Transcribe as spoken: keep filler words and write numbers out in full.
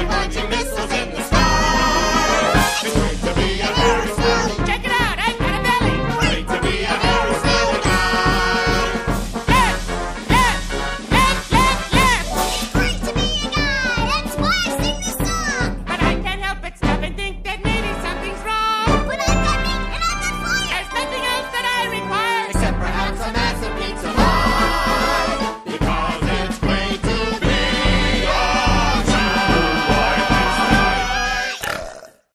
I'm